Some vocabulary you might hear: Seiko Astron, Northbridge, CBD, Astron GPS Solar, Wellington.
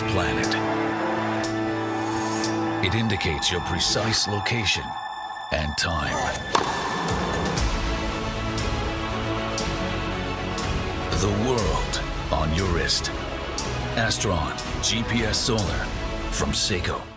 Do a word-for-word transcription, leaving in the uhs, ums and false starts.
this planet. It indicates your precise location and time. The world on your wrist. Astron G P S Solar from Seiko.